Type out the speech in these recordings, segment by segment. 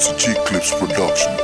It's a G-Clips production.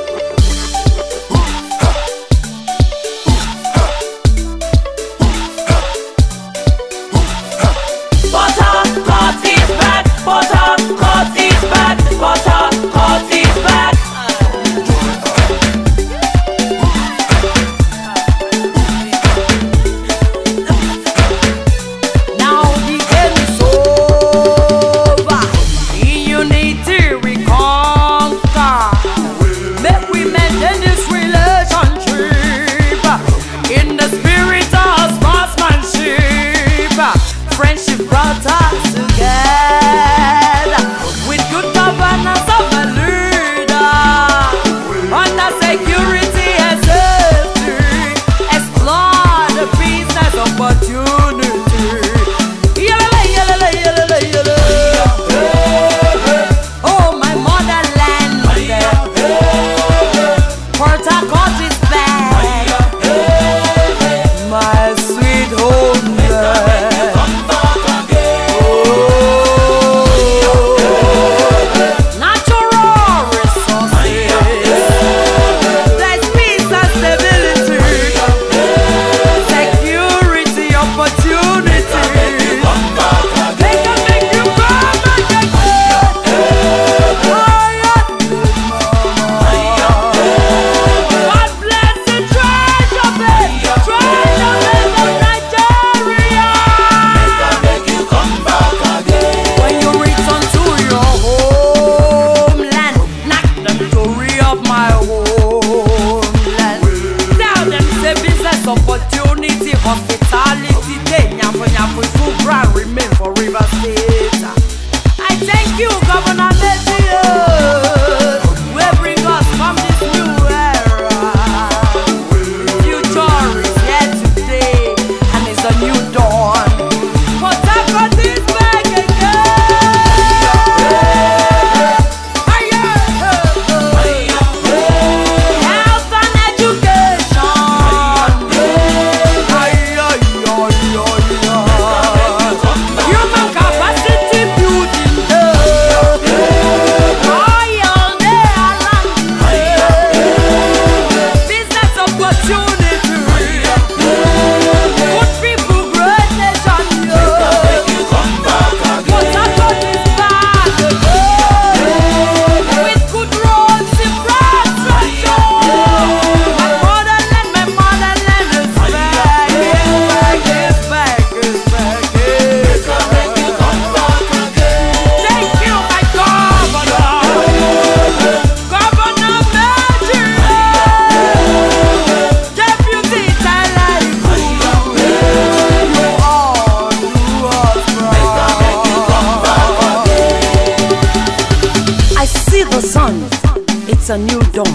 It's a new dawn,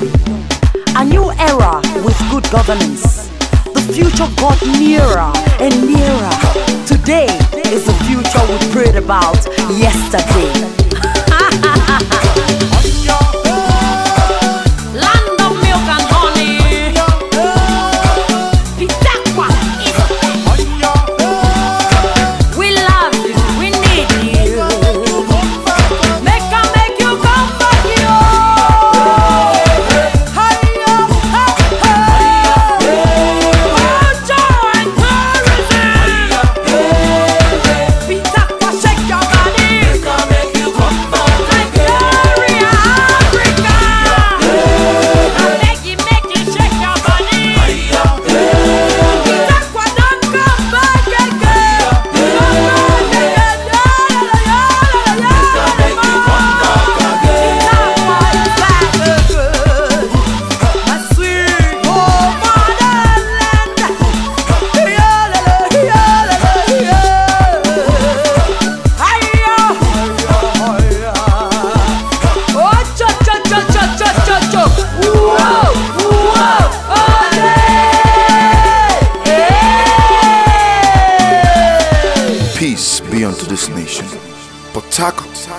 a new era with good governance. The future got nearer and nearer. Today is the future we prayed about yesterday. Peace be unto this nation. But tackle.